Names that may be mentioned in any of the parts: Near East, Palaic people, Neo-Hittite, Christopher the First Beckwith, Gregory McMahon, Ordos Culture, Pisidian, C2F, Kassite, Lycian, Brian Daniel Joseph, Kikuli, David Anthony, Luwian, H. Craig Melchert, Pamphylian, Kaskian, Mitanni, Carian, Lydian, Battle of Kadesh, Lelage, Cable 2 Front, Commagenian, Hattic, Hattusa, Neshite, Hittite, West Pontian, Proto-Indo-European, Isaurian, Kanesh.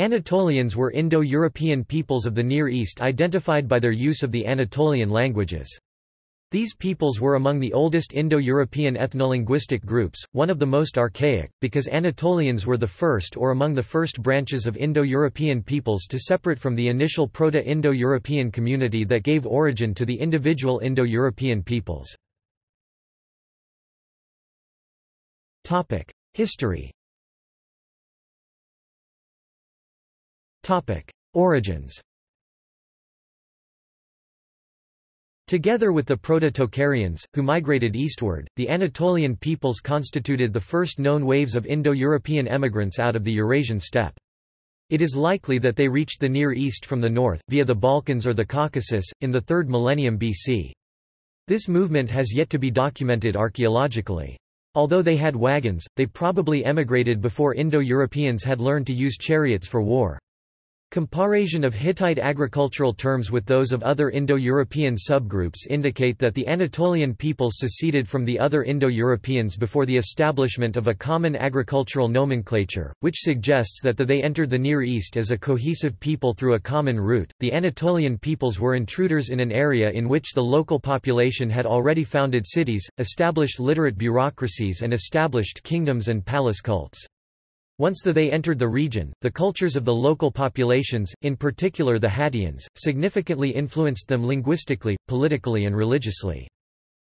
Anatolians were Indo-European peoples of the Near East identified by their use of the Anatolian languages. These peoples were among the oldest Indo-European ethnolinguistic groups, one of the most archaic, because Anatolians were the first or among the first branches of Indo-European peoples to separate from the initial Proto-Indo-European community that gave origin to the individual Indo-European peoples. History. Origins. Together with the Proto-Tocharians, who migrated eastward, the Anatolian peoples constituted the first known waves of Indo-European emigrants out of the Eurasian steppe. It is likely that they reached the Near East from the north, via the Balkans or the Caucasus, in the 3rd millennium BC. This movement has yet to be documented archaeologically. Although they had wagons, they probably emigrated before Indo-Europeans had learned to use chariots for war. Comparison of Hittite agricultural terms with those of other Indo-European subgroups indicate that the Anatolian peoples seceded from the other Indo-Europeans before the establishment of a common agricultural nomenclature, which suggests that they entered the Near East as a cohesive people through a common route. The Anatolian peoples were intruders in an area in which the local population had already founded cities, established literate bureaucracies, and established kingdoms and palace cults. Once they entered the region, the cultures of the local populations, in particular the Hattians, significantly influenced them linguistically, politically and religiously.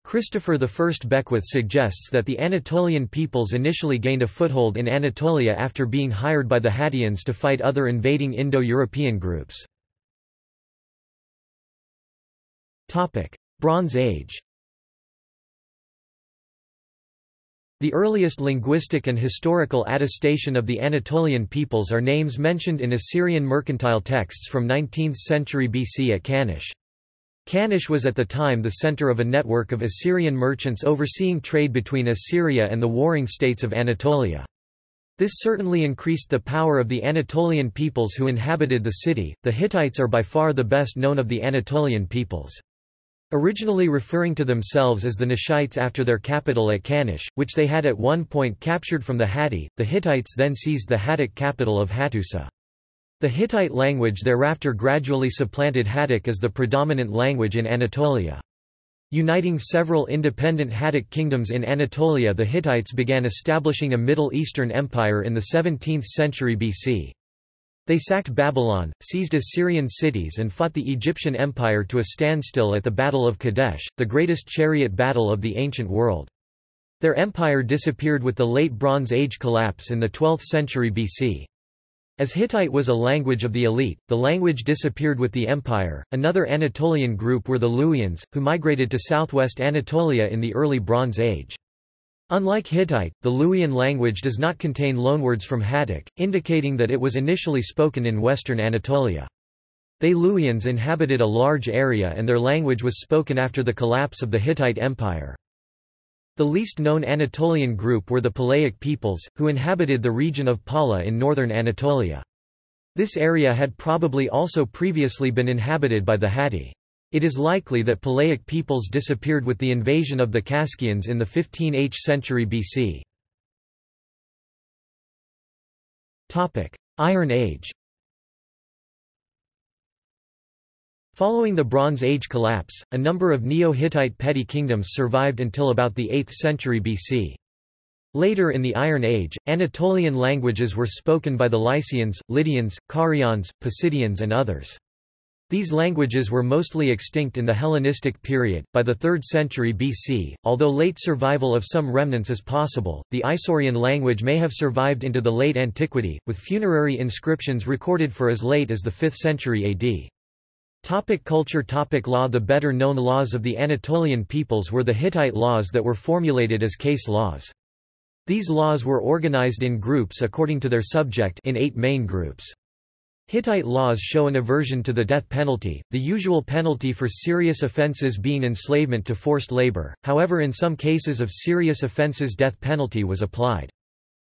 Christopher the First Beckwith suggests that the Anatolian peoples initially gained a foothold in Anatolia after being hired by the Hattians to fight other invading Indo-European groups. Bronze Age. The earliest linguistic and historical attestation of the Anatolian peoples are names mentioned in Assyrian mercantile texts from 19th century BC at Kanesh. Kanesh was at the time the center of a network of Assyrian merchants overseeing trade between Assyria and the warring states of Anatolia. This certainly increased the power of the Anatolian peoples who inhabited the city. The Hittites are by far the best known of the Anatolian peoples. Originally referring to themselves as the Neshites after their capital at Kanesh, which they had at one point captured from the Hatti, the Hittites then seized the Hattic capital of Hattusa. The Hittite language thereafter gradually supplanted Hattic as the predominant language in Anatolia. Uniting several independent Hattic kingdoms in Anatolia, the Hittites began establishing a Middle Eastern empire in the 17th century BC. They sacked Babylon, seized Assyrian cities and fought the Egyptian Empire to a standstill at the Battle of Kadesh, the greatest chariot battle of the ancient world. Their empire disappeared with the Late Bronze Age collapse in the 12th century BC. As Hittite was a language of the elite, the language disappeared with the empire. Another Anatolian group were the Luwians, who migrated to southwest Anatolia in the early Bronze Age. Unlike Hittite, the Luwian language does not contain loanwords from Hattic, indicating that it was initially spoken in western Anatolia. The Luwians inhabited a large area and their language was spoken after the collapse of the Hittite Empire. The least known Anatolian group were the Palaic peoples, who inhabited the region of Pala in northern Anatolia. This area had probably also previously been inhabited by the Hatti. It is likely that Palaic peoples disappeared with the invasion of the Kaskians in the 15th century BC. Iron Age. Following the Bronze Age collapse, a number of Neo-Hittite petty kingdoms survived until about the 8th century BC. Later in the Iron Age, Anatolian languages were spoken by the Lycians, Lydians, Carians, Pisidians and others. These languages were mostly extinct in the Hellenistic period, by the 3rd century BC, although late survival of some remnants is possible. The Isaurian language may have survived into the late antiquity, with funerary inscriptions recorded for as late as the 5th century AD. Topic culture. Topic law. The better known laws of the Anatolian peoples were the Hittite laws that were formulated as case laws. These laws were organized in groups according to their subject in 8 main groups. Hittite laws show an aversion to the death penalty, the usual penalty for serious offenses being enslavement to forced labor, however in some cases of serious offenses death penalty was applied.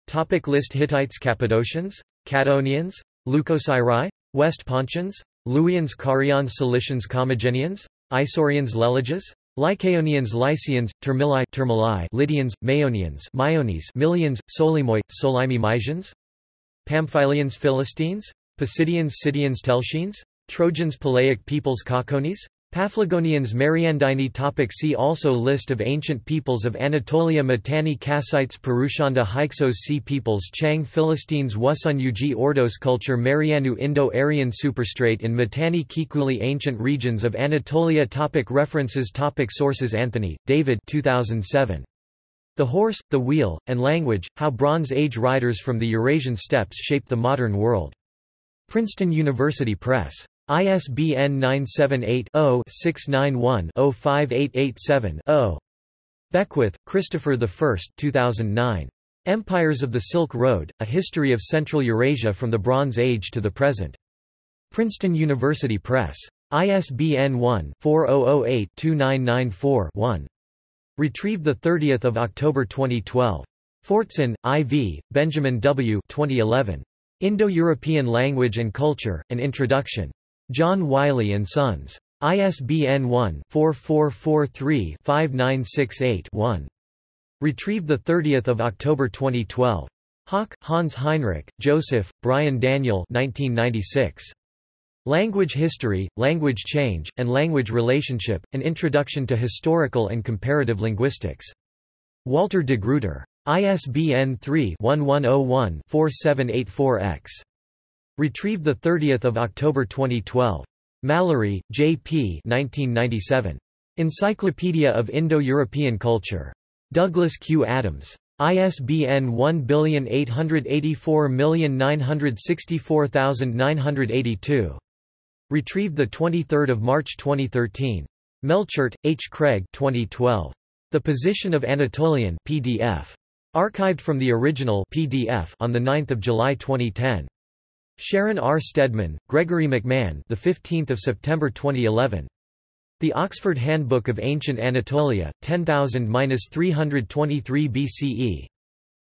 Topic list. Hittites, Cappadocians, Cadonians, Leucosirae, West Pontians, Luwians, Carians, Cilicians, Commagenians, Isaurians, Lelages, Lycaonians, Lycians, Termili, Lydians, Maeonians, Millians, Solimoi, Solimi, Mysians. Pamphylians Philistines? Pisidians Scythians Telchians? Trojans Palaic peoples Caconies? Paphlagonians Mariandini. Topic see also List of ancient peoples of Anatolia Mitanni Kassites Purushanda Hyksos Sea peoples Chang Philistines Wasun Ugi Ordos Culture Marianu Indo-Aryan Superstrate in Mitanni Kikuli Ancient regions of Anatolia. Topic References. Topic Sources. Anthony, David 2007. The Horse, the Wheel, and Language, How Bronze Age Riders from the Eurasian Steppes Shaped the Modern World. Princeton University Press. ISBN 978-0-691-05887-0. Beckwith, Christopher the First 2009. Empires of the Silk Road, A History of Central Eurasia from the Bronze Age to the Present. Princeton University Press. ISBN 1-4008-2994-1. Retrieved 30 October 2012. Fortson, I.V., Benjamin W. 2011. Indo-European Language and Culture, An Introduction. John Wiley & Sons. ISBN 1-4443-5968-1. Retrieved 30 October 2012. Hoch, Hans Heinrich, Joseph, Brian Daniel 1996. Language History, Language Change, and Language Relationship, An Introduction to Historical and Comparative Linguistics. Walter de Gruyter. ISBN 3-1101-4784-X. Retrieved 30 October 2012. Mallory, J.P. 1997. Encyclopedia of Indo-European Culture. Douglas Q. Adams. ISBN 18849649982. Retrieved 23 March 2013. Melchert, H. Craig 2012. The Position of Anatolian PDF. Archived from the original PDF on 9 July 2010. Sharon R. Stedman, Gregory McMahon 15 September 2011. The Oxford Handbook of Ancient Anatolia, 10000-323 BCE.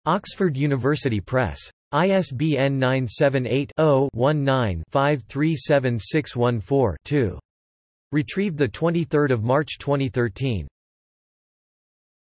Oxford University Press. ISBN 978-0-19-537614-2. Retrieved 23 March 2013.